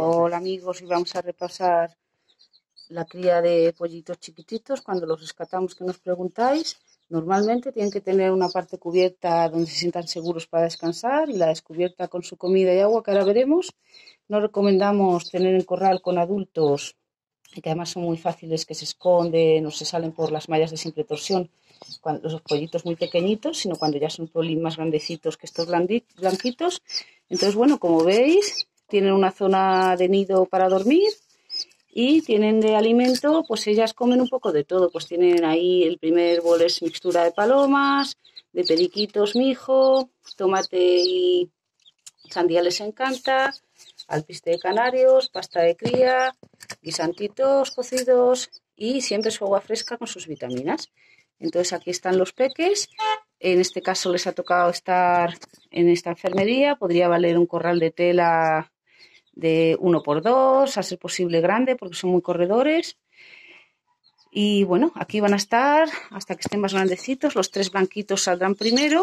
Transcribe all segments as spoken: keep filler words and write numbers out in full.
Hola amigos, y vamos a repasar la cría de pollitos chiquititos. Cuando los rescatamos, que nos preguntáis, normalmente tienen que tener una parte cubierta donde se sientan seguros para descansar y la descubierta con su comida y agua, que ahora veremos. No recomendamos tener en corral con adultos, que además son muy fáciles, que se esconden o se salen por las mallas de simple torsión, cuando los pollitos muy pequeñitos, sino cuando ya son polín más grandecitos que estos blanquitos. Entonces, bueno, como veis, tienen una zona de nido para dormir y tienen de alimento, pues ellas comen un poco de todo. Pues tienen ahí, el primer bol es mixtura de palomas, de periquitos, mijo, tomate y sandía les encanta, alpiste de canarios, pasta de cría, guisantitos cocidos y siempre su agua fresca con sus vitaminas. Entonces aquí están los peques. En este caso les ha tocado estar en esta enfermería. Podría valer un corral de tela de uno por dos, a ser posible grande, porque son muy corredores. Y bueno, aquí van a estar hasta que estén más grandecitos. Los tres blanquitos saldrán primero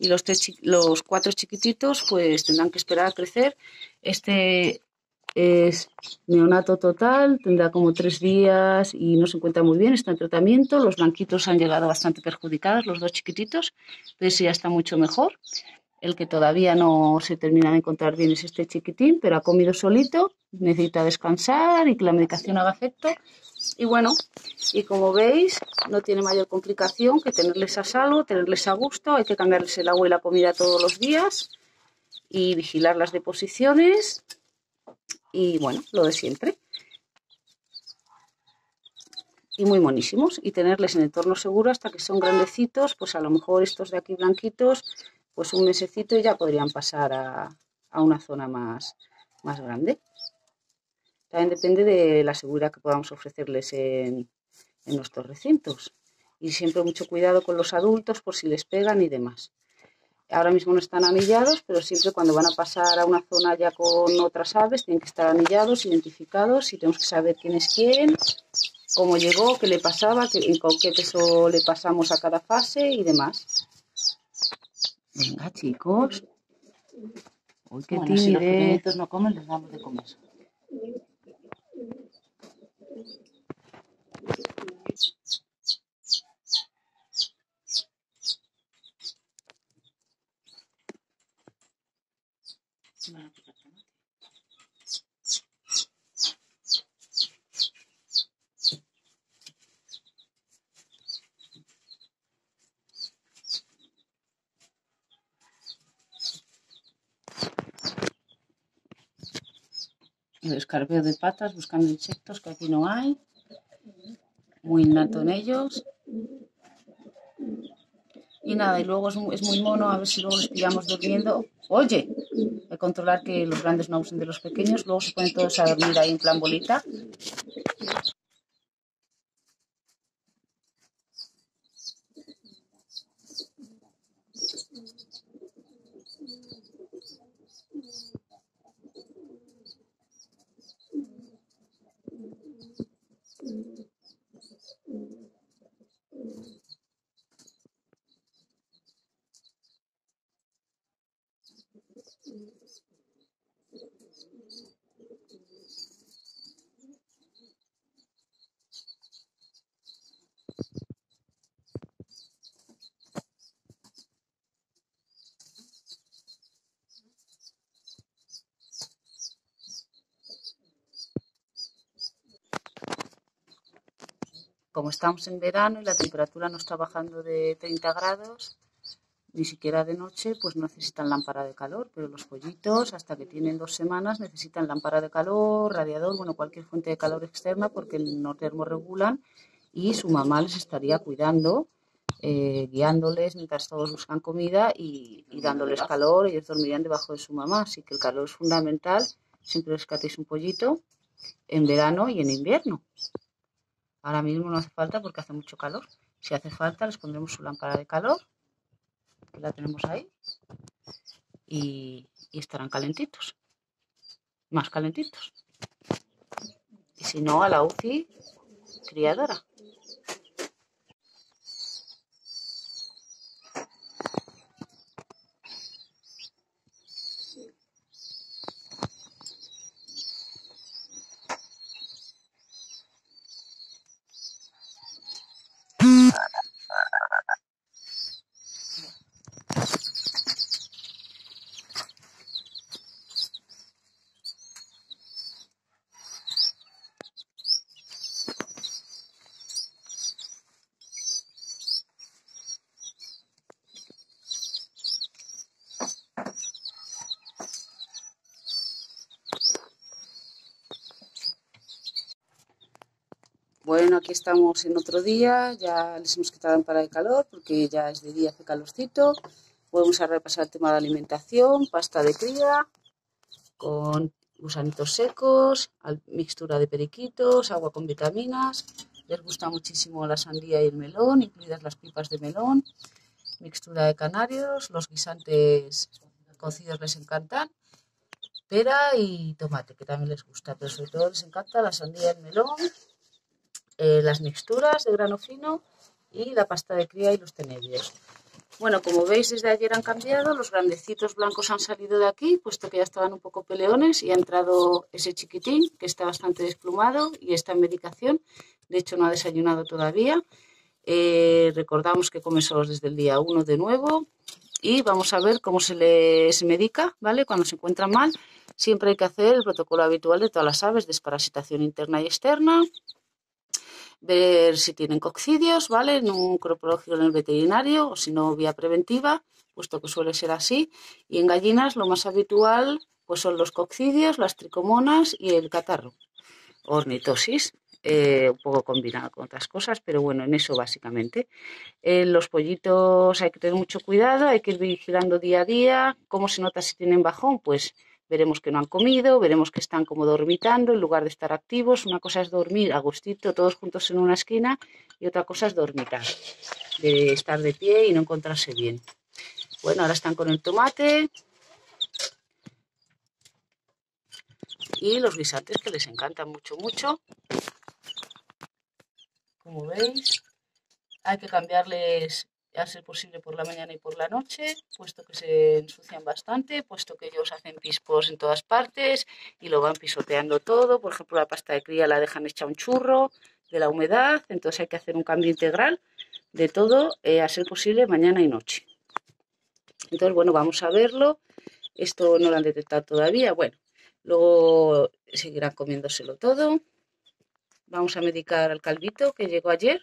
y los, tres, los cuatro chiquititos pues tendrán que esperar a crecer. Este es neonato total, tendrá como tres días y no se encuentra muy bien, está en tratamiento. Los blanquitos han llegado bastante perjudicados, los dos chiquititos, pero ese ya está mucho mejor. El que todavía no se termina de encontrar bien es este chiquitín, pero ha comido solito, necesita descansar y que la medicación haga efecto. Y bueno, y como veis, no tiene mayor complicación que tenerles a salvo, tenerles a gusto. Hay que cambiarles el agua y la comida todos los días y vigilar las deposiciones. Y bueno, lo de siempre. Y muy monísimos. Y tenerles en entorno seguro hasta que son grandecitos. Pues a lo mejor estos de aquí blanquitos, pues un mesecito y ya podrían pasar a, a una zona más, más grande. También depende de la seguridad que podamos ofrecerles en, en nuestros recintos. Y siempre mucho cuidado con los adultos por si les pegan y demás. Ahora mismo no están anillados, pero siempre cuando van a pasar a una zona ya con otras aves tienen que estar anillados, identificados, y tenemos que saber quién es quién, cómo llegó, qué le pasaba, qué, con qué peso le pasamos a cada fase y demás. Venga, chicos. Uy, qué bueno, si los pequeñitos no comen, les damos de comer. El escarbeo de patas, buscando insectos que aquí no hay, muy innato en ellos. Y nada, y luego es muy, es muy mono, a ver si luego les pillamos durmiendo. Oye, hay que controlar que los grandes no abusen de los pequeños, luego se ponen todos a dormir ahí en plan bolita. Como estamos en verano y la temperatura no está bajando de treinta grados, ni siquiera de noche, pues no necesitan lámpara de calor, pero los pollitos hasta que tienen dos semanas necesitan lámpara de calor, radiador, bueno, cualquier fuente de calor externa, porque no termorregulan y su mamá les estaría cuidando, eh, guiándoles mientras todos buscan comida y, y dándoles calor. Ellos dormirían debajo de su mamá, así que el calor es fundamental. Siempre rescatéis un pollito en verano y en invierno. Ahora mismo no hace falta porque hace mucho calor. Si hace falta les pondremos su lámpara de calor, que la tenemos ahí, y, y estarán calentitos, más calentitos. Y si no, a la U C I criadora. Bueno, aquí estamos en otro día, ya les hemos quitado en parada de calor porque ya es de día, hace calorcito. Podemos repasar el tema de alimentación, pasta de cría, con gusanitos secos, mixtura de periquitos, agua con vitaminas. Les gusta muchísimo la sandía y el melón, incluidas las pipas de melón, mixtura de canarios, los guisantes cocidos les encantan, pera y tomate, que también les gusta, pero sobre todo les encanta la sandía y el melón. Eh, las mixturas de grano fino y la pasta de cría y los tenerios. Bueno, como veis, desde ayer han cambiado, los grandecitos blancos han salido de aquí, puesto que ya estaban un poco peleones, y ha entrado ese chiquitín que está bastante desplumado y está en medicación. De hecho, no ha desayunado todavía. Eh, recordamos que come solos desde el día uno de nuevo, y vamos a ver cómo se les medica, ¿vale? Cuando se encuentran mal, siempre hay que hacer el protocolo habitual de todas las aves, desparasitación interna y externa, ver si tienen coccidios, ¿vale? En un croprológico en el veterinario, o si no, vía preventiva, puesto que suele ser así. Y en gallinas lo más habitual pues son los coccidios, las tricomonas y el catarro, ornitosis, eh, un poco combinado con otras cosas, pero bueno, en eso básicamente. Eh, los pollitos hay que tener mucho cuidado, hay que ir vigilando día a día. ¿Cómo se nota si tienen bajón? Pues veremos que no han comido, veremos que están como dormitando en lugar de estar activos. Una cosa es dormir a gustito todos juntos en una esquina y otra cosa es dormitar, de estar de pie y no encontrarse bien. Bueno, ahora están con el tomate y los guisantes que les encantan mucho, mucho. Como veis, hay que cambiarles a ser posible por la mañana y por la noche, puesto que se ensucian bastante, puesto que ellos hacen pispos en todas partes y lo van pisoteando todo. Por ejemplo, la pasta de cría la dejan hecha un churro de la humedad, entonces hay que hacer un cambio integral de todo, eh, a ser posible mañana y noche. Entonces, bueno, vamos a verlo. Esto no lo han detectado todavía. Bueno, luego seguirán comiéndoselo todo. Vamos a medicar al calvito que llegó ayer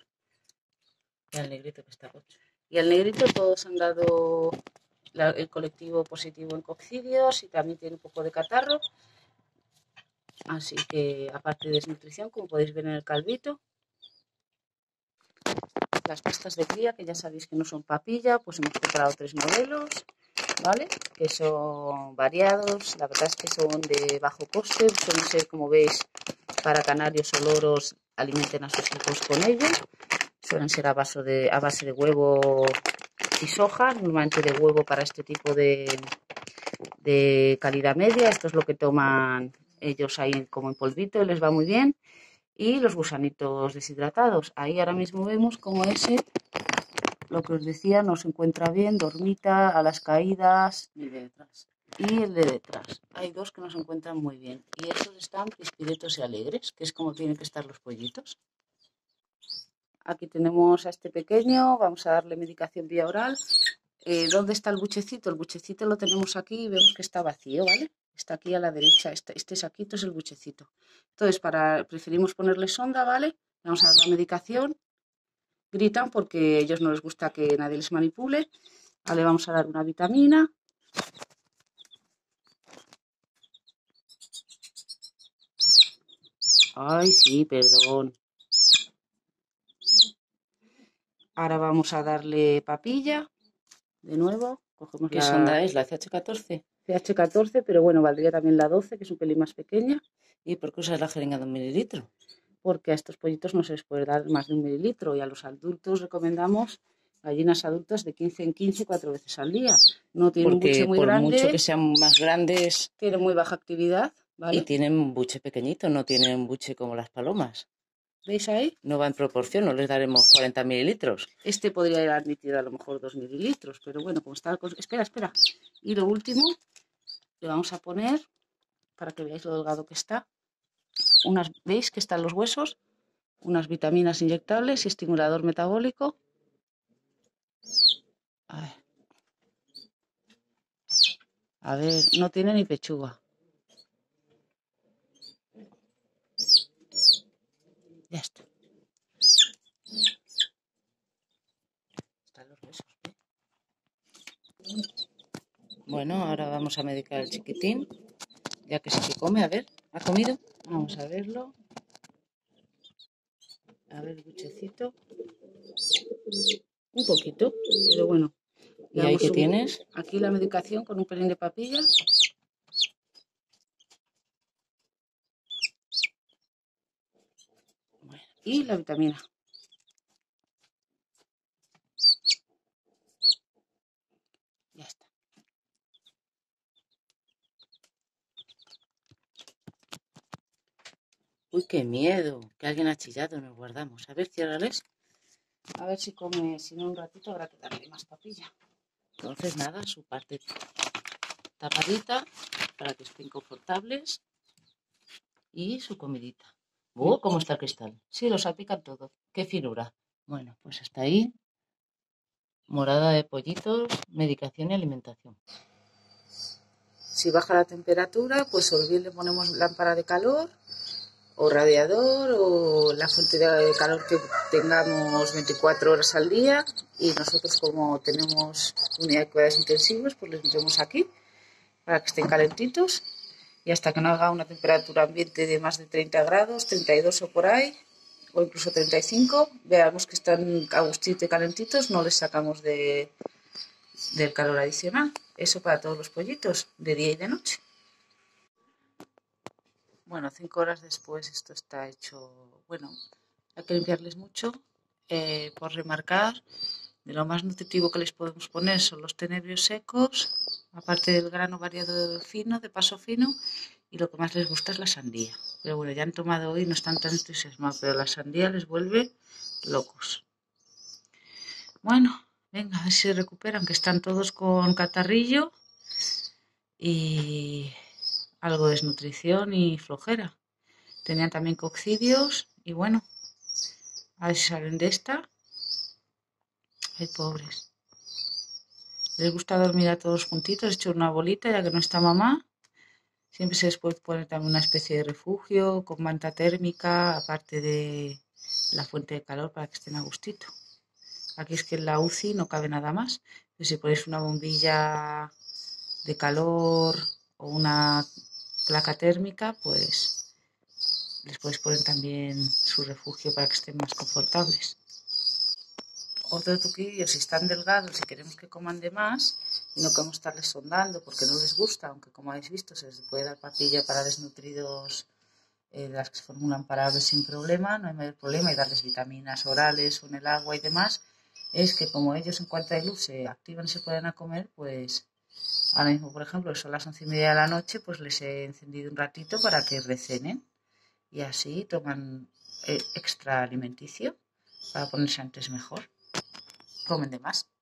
y al negrito que está con... Y al negrito todos han dado la, el colectivo positivo en coccidios y también tiene un poco de catarro. Así que, aparte de desnutrición, como podéis ver en el calvito, las pastas de cría, que ya sabéis que no son papilla, pues hemos comprado tres modelos, ¿vale? Que son variados, la verdad es que son de bajo coste, suelen ser, como veis, para canarios o loros, alimenten a sus hijos con ellos. Suelen ser a base, de, a base de huevo y soja, normalmente de huevo para este tipo de, de calidad media. Esto es lo que toman ellos ahí como en polvito y les va muy bien. Y los gusanitos deshidratados. Ahí ahora mismo vemos como ese, lo que os decía, no se encuentra bien, dormita, a las caídas. Y de detrás. Y el de detrás. Hay dos que no se encuentran muy bien. Y esos están pispiretos y alegres, que es como tienen que estar los pollitos. Aquí tenemos a este pequeño, vamos a darle medicación vía oral. Eh, ¿Dónde está el buchecito? El buchecito lo tenemos aquí y vemos que está vacío, ¿vale? Está aquí a la derecha, este, este saquito es el buchecito. Entonces, para, preferimos ponerle sonda, ¿vale? Vamos a dar la medicación. Gritan porque a ellos no les gusta que nadie les manipule. Vale, vamos a dar una vitamina. Ay, sí, perdón. Ahora vamos a darle papilla, de nuevo, cogemos la... ¿Qué sonda es? ¿La C H catorce? C H catorce, pero bueno, valdría también la doce, que es un pelín más pequeña. ¿Y por qué usas la jeringa de un mililitro? Porque a estos pollitos no se les puede dar más de un mililitro, y a los adultos recomendamos gallinas adultas de quince en quince, cuatro veces al día. No tienen porque buche muy por grande, mucho que sean más grandes... Tienen muy baja actividad, ¿vale? Y tienen un buche pequeñito, no tienen un buche como las palomas. ¿Veis ahí? No va en proporción, no les daremos cuarenta mililitros. Este podría haber admitido a lo mejor dos mililitros, pero bueno, como está... Espera, espera. Y lo último, le vamos a poner, para que veáis lo delgado que está, unas, ¿veis que están los huesos? Unas vitaminas inyectables y estimulador metabólico. A ver. A ver, no tiene ni pechuga. Ya está. Están los huesos, ¿eh? Bueno, ahora vamos a medicar al chiquitín, ya que sí que come. A ver, ¿ha comido? Vamos a verlo. A ver, buchecito. Un poquito, pero bueno. ¿Y ahí qué tienes? Aquí la medicación con un pelín de papilla. Y la vitamina. Ya está. Uy, qué miedo. Que alguien ha chillado. Nos guardamos. A ver, ciérrales. A ver si come. Si no, un ratito habrá que darle más papilla. Entonces, nada, su parte tapadita para que estén confortables. Y su comidita. ¡Oh, cómo está el cristal! Sí, lo salpican todo. ¡Qué finura! Bueno, pues hasta ahí. Morada de pollitos, medicación y alimentación. Si baja la temperatura, pues o bien le ponemos lámpara de calor, o radiador, o la fuente de calor que tengamos veinticuatro horas al día. Y nosotros, como tenemos unidad de cuidados intensivos, pues les metemos aquí para que estén calentitos. Y hasta que no haga una temperatura ambiente de más de treinta grados, treinta y dos o por ahí, o incluso treinta y cinco, veamos que están a gustito y calentitos, no les sacamos de, del calor adicional. Eso para todos los pollitos, de día y de noche. Bueno, cinco horas después esto está hecho. Bueno, hay que limpiarles mucho. Eh, por remarcar, de lo más nutritivo que les podemos poner son los tenebrios secos, aparte del grano variado fino, de paso fino, y lo que más les gusta es la sandía. Pero bueno, ya han tomado hoy, no están tan entusiasmados, pero la sandía les vuelve locos. Bueno, venga, a ver si se recuperan, que están todos con catarrillo y algo de desnutrición y flojera. Tenían también coccidios y bueno, a ver si salen de esta. Ay, pobres. Les gusta dormir a todos juntitos, he hecho una bolita ya que no está mamá. Siempre se les puede poner también una especie de refugio con manta térmica, aparte de la fuente de calor para que estén a gustito. Aquí es que en la U C I no cabe nada más. Pero si ponéis una bombilla de calor o una placa térmica, pues les podéis poner también su refugio para que estén más confortables. Otro truquillo, si están delgados y queremos que coman de más y no queremos estarles sondando porque no les gusta, aunque como habéis visto se les puede dar papilla para desnutridos, eh, las que se formulan para aves sin problema, no hay mayor problema, y darles vitaminas orales o en el agua y demás, es que como ellos en cuanto hay luz se activan y se pueden a comer, pues ahora mismo por ejemplo son las once y media de la noche, pues les he encendido un ratito para que recenen y así toman eh, extra alimenticio para ponerse antes mejor. Comen de más.